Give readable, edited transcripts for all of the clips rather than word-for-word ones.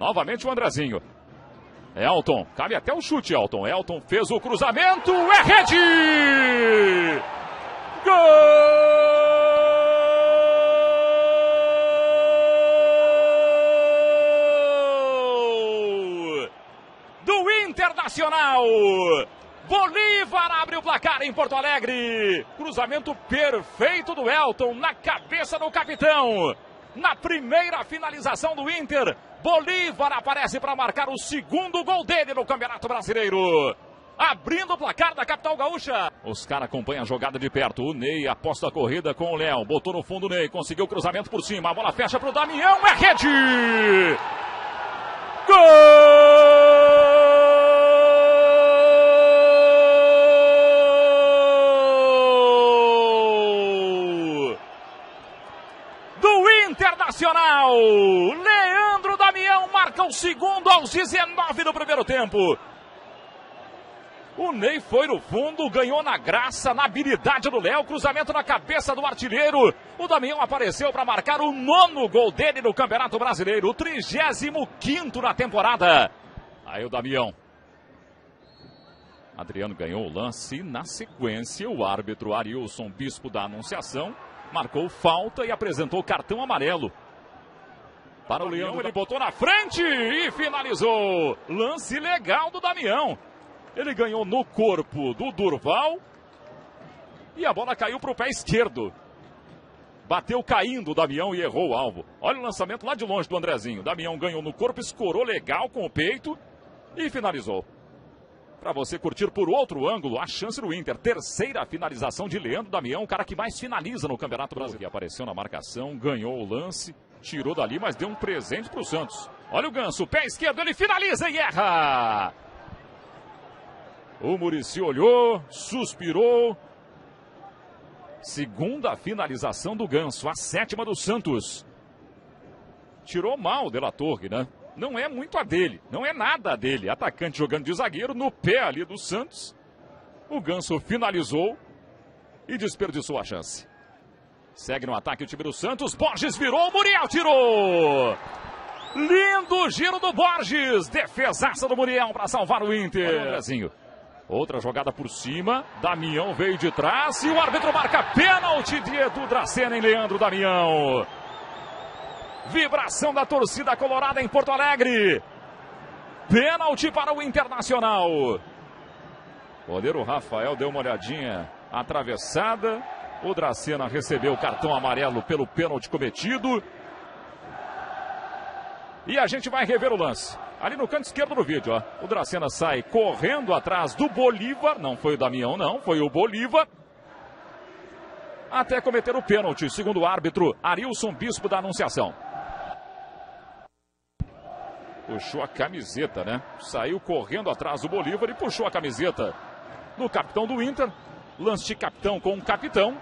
Novamente o Andrezinho. Elton, cabe até um chute, Elton. Elton fez o cruzamento, é rede! Gol! Do Internacional! Bolívar abre o placar em Porto Alegre. Cruzamento perfeito do Elton na cabeça do capitão. Na primeira finalização do Inter, Bolívar aparece para marcar o segundo gol dele no Campeonato Brasileiro, abrindo o placar da capital gaúcha. Oscar acompanha a jogada de perto. O Nei aposta a corrida com o Léo. Botou no fundo o Nei, conseguiu o cruzamento por cima. A bola fecha para o Damião, é rede! Gol! Internacional, Leandro Damião marca o segundo aos 19 do primeiro tempo. O Nei foi no fundo, ganhou na graça, na habilidade do Léo, cruzamento na cabeça do artilheiro. O Damião apareceu para marcar o nono gol dele no Campeonato Brasileiro, o 35º na temporada. Aí o Damião. Adriano ganhou o lance e na sequência o árbitro Arielson Bispo da Anunciação marcou falta e apresentou cartão amarelo para o Leão. Ele botou na frente e finalizou. Lance legal do Damião. Ele ganhou no corpo do Durval e a bola caiu para o pé esquerdo. Bateu caindo o Damião e errou o alvo. Olha o lançamento lá de longe do Andrezinho. Damião ganhou no corpo, escorou legal com o peito e finalizou. Para você curtir por outro ângulo, a chance do Inter. Terceira finalização de Leandro Damião, o cara que mais finaliza no Campeonato Brasileiro. Apareceu na marcação, ganhou o lance, tirou dali, mas deu um presente para o Santos. Olha o Ganso, pé esquerdo, ele finaliza e erra! O Muricy olhou, suspirou. Segunda finalização do Ganso, a 7ª do Santos. Tirou mal o De La Torre, né? Não é muito a dele, não é nada a dele. Atacante jogando de zagueiro, no pé ali do Santos. O Ganso finalizou e desperdiçou a chance. Segue no ataque o time do Santos. Borges virou, Muriel tirou! Lindo giro do Borges! Defesaça do Muriel para salvar o Inter. Andrezinho. Outra jogada por cima. Damião veio de trás e o árbitro marca pênalti de Edu Dracena em Leandro Damião. Vibração da torcida colorada em Porto Alegre. Pênalti para o Internacional. O goleiro Rafael deu uma olhadinha atravessada. O Dracena recebeu o cartão amarelo pelo pênalti cometido. E a gente vai rever o lance. Ali no canto esquerdo do vídeo, ó. O Dracena sai correndo atrás do Bolívar. Não foi o Damião, não. Foi o Bolívar. Até cometer o pênalti, segundo o árbitro Arielson Bispo da Anunciação. Puxou a camiseta, né? Saiu correndo atrás do Bolívar e puxou a camiseta do capitão do Inter. Lance de capitão com um capitão.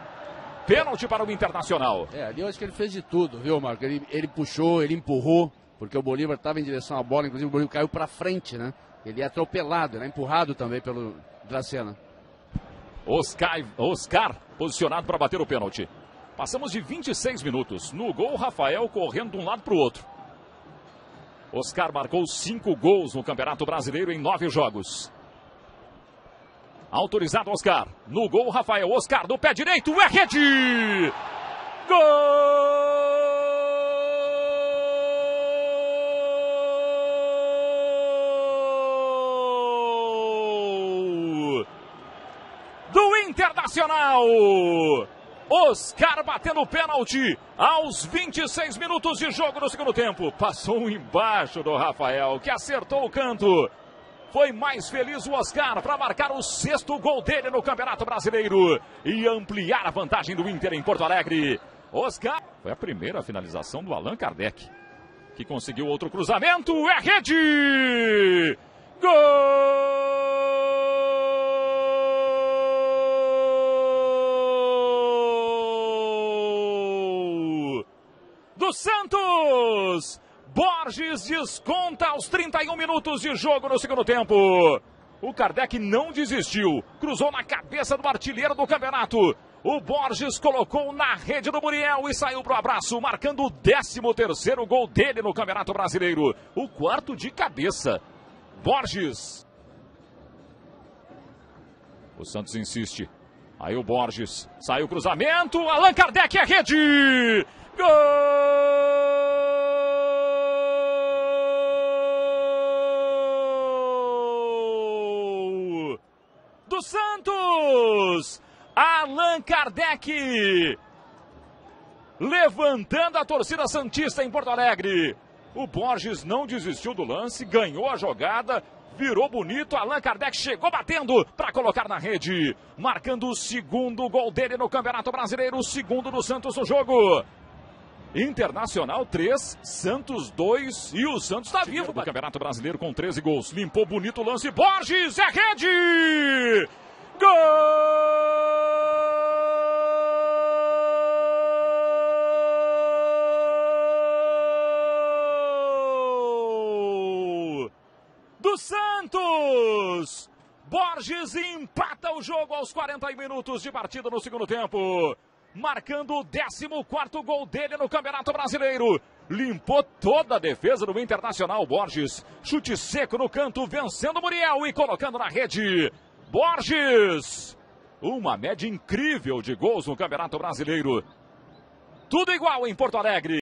Pênalti para o Internacional. Ali eu acho que ele fez de tudo, viu, Marco? Ele puxou, ele empurrou, porque o Bolívar estava em direção à bola. Inclusive o Bolívar caiu para frente, né? Ele é atropelado, né? Empurrado também pelo Dracena. Oscar posicionado para bater o pênalti. Passamos de 26 minutos. No gol, Rafael correndo de um lado para o outro. Oscar marcou 5 gols no Campeonato Brasileiro em 9 jogos. Autorizado Oscar. No gol, Rafael. Oscar do pé direito. É rede! Gol! Do Internacional! Oscar batendo o pênalti aos 26 minutos de jogo no segundo tempo. Passou embaixo do Rafael, que acertou o canto. Foi mais feliz o Oscar para marcar o 6º gol dele no Campeonato Brasileiro e ampliar a vantagem do Inter em Porto Alegre. Oscar. Foi a primeira finalização do Alan Kardec, que conseguiu outro cruzamento. É rede! Gol! Santos! Borges desconta aos 31 minutos de jogo no segundo tempo. O Kardec não desistiu, cruzou na cabeça do artilheiro do campeonato O Borges colocou na rede do Muriel e saiu para o abraço, marcando o 13º gol dele no Campeonato Brasileiro. O quarto de cabeça. Borges. O Santos insiste. Aí o Borges. Saiu o cruzamento. Alan Kardec é rede. Gol do Santos. Alan Kardec levantando a torcida santista em Porto Alegre. O Borges não desistiu do lance, ganhou a jogada, virou bonito. Alan Kardec chegou batendo para colocar na rede, marcando o 2º gol dele no Campeonato Brasileiro, o 2º do Santos no jogo. Internacional 3, Santos 2 e o Santos está vivo no Campeonato Brasileiro com 13 gols. Limpou bonito o lance, Borges é rede! Gol! Santos! Borges empata o jogo aos 40 minutos de partida no 2º tempo, marcando o 14º gol dele no Campeonato Brasileiro. Limpou toda a defesa do Internacional, Borges. Chute seco no canto, vencendo Muriel e colocando na rede. Borges! Uma média incrível de gols no Campeonato Brasileiro. Tudo igual em Porto Alegre.